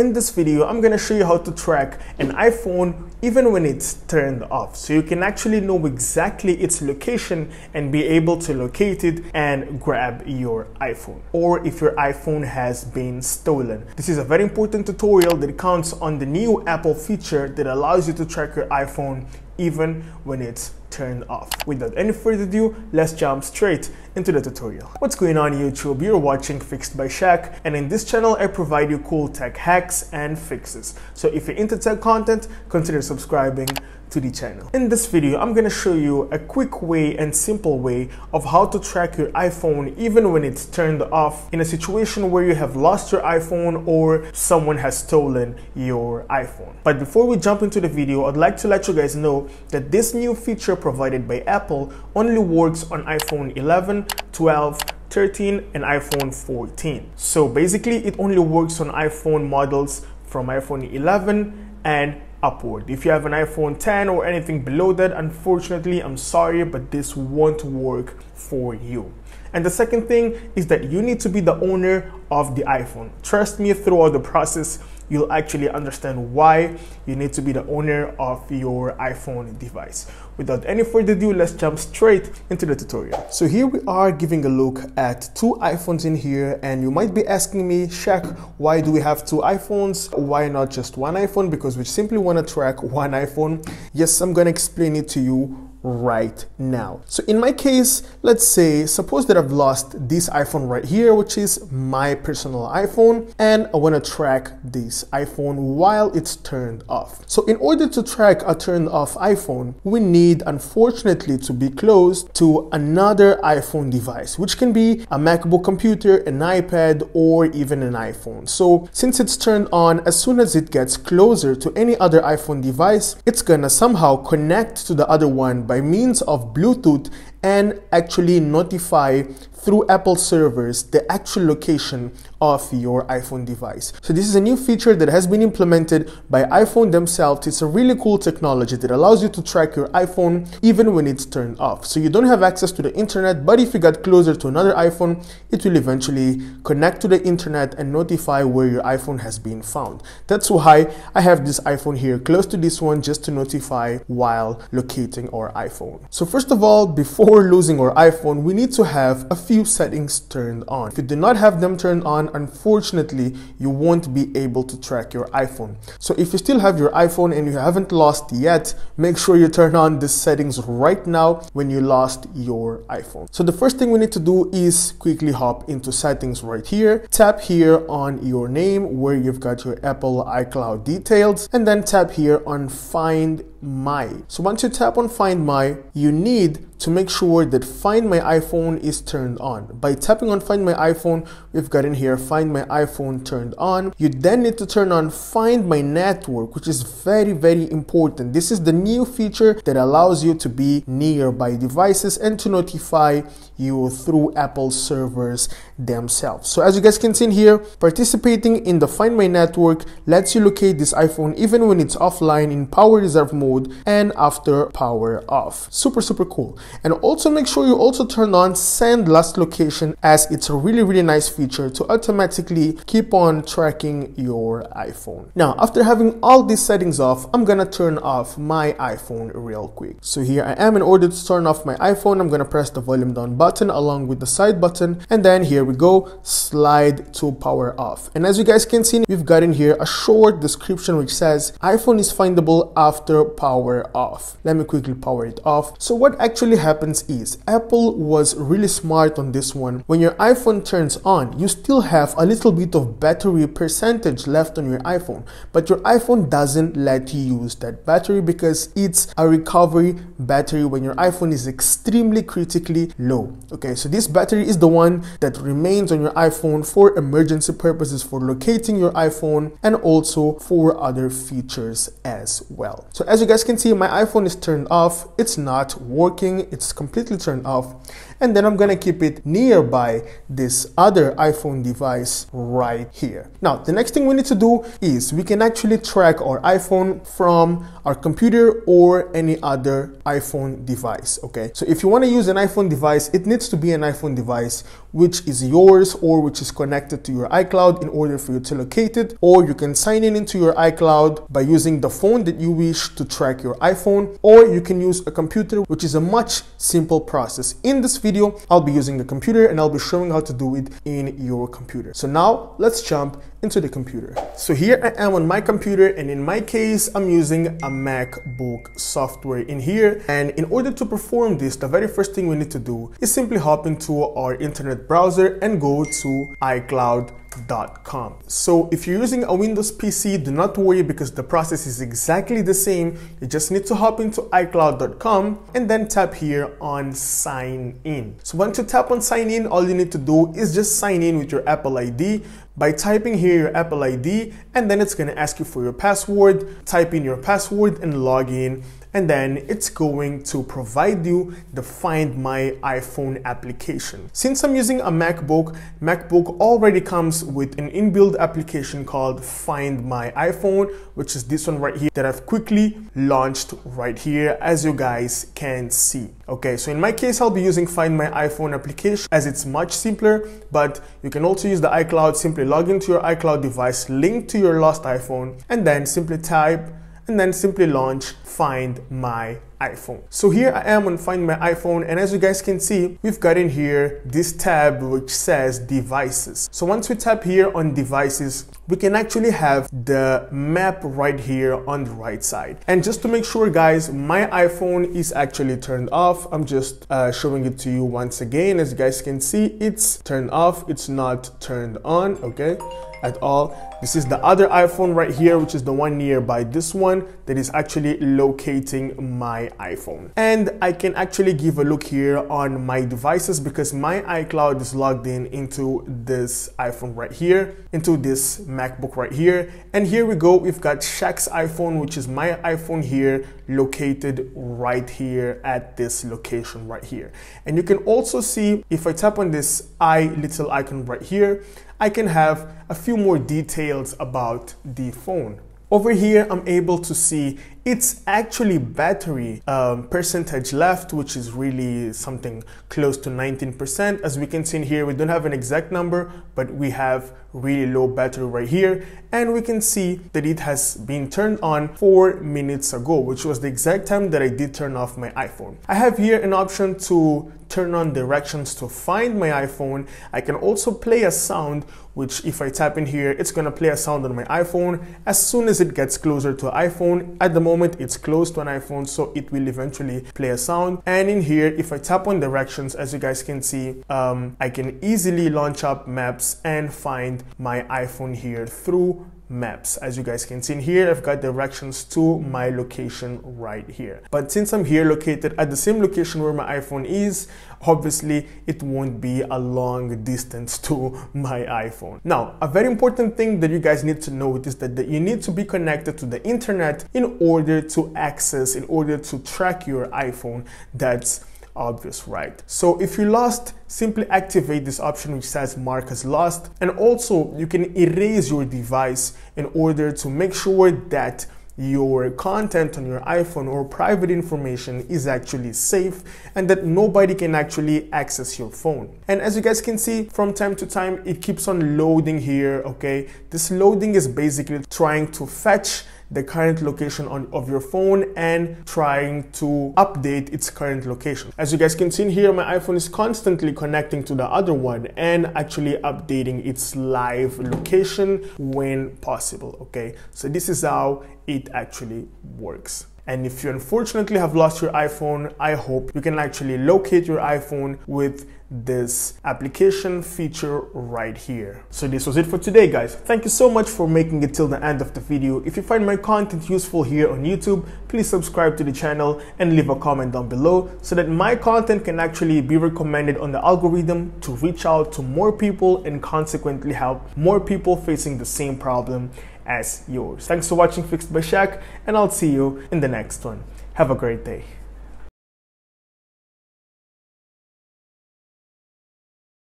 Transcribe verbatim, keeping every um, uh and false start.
In this video, I'm going to show you how to track an iPhone even when it's turned off, so you can actually know exactly its location and be able to locate it and grab your iPhone, or if your iPhone has been stolen. This is a very important tutorial that counts on the new Apple feature that allows you to track your iPhone even when it's turned off. Without any further ado, let's jump straight into the tutorial. What's going on, YouTube? You're watching Fixed by Chaq, and in this channel I provide you cool tech hacks and fixes. So if you're into tech content, consider subscribing to the channel. In this video, I'm gonna show you a quick way and simple way of how to track your iPhone even when it's turned off in a situation where you have lost your iPhone or someone has stolen your iPhone. But before we jump into the video, I'd like to let you guys know that this new feature provided by Apple only works on iPhone eleven, twelve, thirteen and iPhone fourteen. So basically it only works on iPhone models from iPhone eleven and upward. If you have an iPhone ten or anything below that, unfortunately, I'm sorry, but this won't work for you. And the second thing is that you need to be the owner of the iPhone. Trust me, throughout the process, you'll actually understand why you need to be the owner of your iPhone device. Without any further ado, let's jump straight into the tutorial. So here we are giving a look at two iPhones in here, and you might be asking me, Chaq, why do we have two iPhones? Why not just one iPhone? Because we simply want to track one iPhone. Yes, I'm going to explain it to you right now. So in my case, let's say, suppose that I've lost this iPhone right here, which is my personal iPhone, and I want to track this iPhone while it's turned off. So in order to track a turned off iPhone, we need, unfortunately, to be close to another iPhone device, which can be a MacBook computer, an iPad, or even an iPhone. So since it's turned on, as soon as it gets closer to any other iPhone device, it's gonna somehow connect to the other one by means of Bluetooth and actually notify through Apple servers the actual location of your iPhone device. So this is a new feature that has been implemented by iPhone themselves. It's a really cool technology that allows you to track your iPhone even when it's turned off. So you don't have access to the internet, but if you got closer to another iPhone, it will eventually connect to the internet and notify where your iPhone has been found. That's why I have this iPhone here close to this one, just to notify while locating our iPhone. So first of all, before Before losing our iPhone, we need to have a few settings turned on. If you do not have them turned on, unfortunately, you won't be able to track your iPhone. So if you still have your iPhone and you haven't lost yet, make sure you turn on these settings right now when you lost your iPhone. So the first thing we need to do is quickly hop into settings right here, tap here on your name where you've got your Apple iCloud details, and then tap here on Find My. So once you tap on Find My, you need to make sure that Find My iPhone is turned on. By tapping on Find My iPhone, we've got in here Find My iPhone turned on. You then need to turn on Find My Network, which is very, very important. This is the new feature that allows you to be nearby devices and to notify you through Apple servers themselves. So as you guys can see in here, participating in the Find My Network lets you locate this iPhone even when it's offline, in power reserve mode, and after power off. Super, super cool. And also make sure you also turn on Send Last Location, as it's a really, really nice feature to automatically keep on tracking your iPhone. Now, after having all these settings off, I'm gonna turn off my iPhone real quick. So here I am. In order to turn off my iPhone, I'm gonna press the volume down button along with the side button, and then here we go, slide to power off. And as you guys can see, we've got in here a short description which says iPhone is findable after power off. Let me quickly power it off. So what actually happens is Apple was really smart on this one. When your iPhone turns on, you still have a little bit of battery percentage left on your iPhone, but your iPhone doesn't let you use that battery because it's a recovery battery when your iPhone is extremely critically low. Okay, so this battery is the one that remains on your iPhone for emergency purposes, for locating your iPhone, and also for other features as well. So as you guys can see, my iPhone is turned off. It's not working. It's completely turned off. and then I'm gonna keep it nearby this other iPhone device right here. Now, the next thing we need to do is we can actually track our iPhone from our computer or any other iPhone device, okay? So if you wanna use an iPhone device, it needs to be an iPhone device which is yours or which is connected to your iCloud in order for you to locate it, or you can sign in into your iCloud by using the phone that you wish to track your iPhone, or you can use a computer, which is a much simple process. In this video, I'll be using the computer and I'll be showing how to do it in your computer. So now let's jump into the computer. So here I am on my computer, and in my case, I'm using a MacBook software in here. And in order to perform this, the very first thing we need to do is simply hop into our internet browser and go to iCloud dot com. So if you're using a Windows P C, do not worry because the process is exactly the same. You just need to hop into iCloud dot com and then tap here on sign in. So once you tap on sign in, all you need to do is just sign in with your Apple I D by typing here your Apple I D, and then it's going to ask you for your password. Type in your password and log in, and then it's going to provide you the Find My iPhone application. Since I'm using a MacBook, MacBook already comes with an inbuilt application called Find My iPhone, which is this one right here that I've quickly launched right here, as you guys can see. Okay, so in my case, I'll be using Find My iPhone application as it's much simpler, but you can also use the iCloud. Simply log into your iCloud device, link to your lost iPhone, and then simply type and then simply launch Find My iPhone. So here I am on Find My iPhone, and as you guys can see, we've got in here this tab which says devices. So once we tap here on devices, we can actually have the map right here on the right side. And just to make sure guys, my iPhone is actually turned off. I'm just uh, showing it to you once again. As you guys can see, it's turned off, it's not turned on, okay, at all. This is the other iPhone right here, which is the one nearby this one that is actually locating my iPhone. And I can actually give a look here on my devices because my iCloud is logged in into this iPhone right here, into this MacBook right here. And here we go, we've got Shaq's iPhone, which is my iPhone here, located right here at this location right here. And you can also see, if I tap on this eye little icon right here, I can have a few more details about the phone. Over here, I'm able to see it's actually battery um, percentage left, which is really something close to nineteen percent. As we can see in here, we don't have an exact number, but we have really low battery right here. And we can see that it has been turned on four minutes ago, which was the exact time that I did turn off my iPhone. I have here an option to turn on directions to find my iPhone. I can also play a sound, which if I tap in here, it's gonna play a sound on my iPhone as soon as it gets closer to iPhone. At the moment, it's close to an iPhone, so it will eventually play a sound. And in here, if I tap on directions, as you guys can see, um, I can easily launch up maps and find my iPhone here through maps. As you guys can see in here, I've got directions to my location right here. But since I'm here located at the same location where my iPhone is, obviously it won't be a long distance to my iPhone. Now, a very important thing that you guys need to know is that, that you need to be connected to the internet in order to access, in order to track your iPhone. That's obvious, right? So if you lost, simply activate this option which says mark as lost, and also you can erase your device in order to make sure that your content on your iPhone or private information is actually safe and that nobody can actually access your phone. And as you guys can see, from time to time it keeps on loading here, okay? This loading is basically trying to fetch the current location on, of your phone and trying to update its current location. As you guys can see in here, my iPhone is constantly connecting to the other one and actually updating its live location when possible, okay? So this is how it actually works. And if you unfortunately have lost your iPhone, I hope you can actually locate your iPhone with this application feature right here. So this was it for today, guys. Thank you so much for making it till the end of the video. If you find my content useful here on YouTube, please subscribe to the channel and leave a comment down below so that my content can actually be recommended on the algorithm to reach out to more people and consequently help more people facing the same problem as yours. Thanks for watching Fixed by Chaq, and I'll see you in the next one. Have a great day.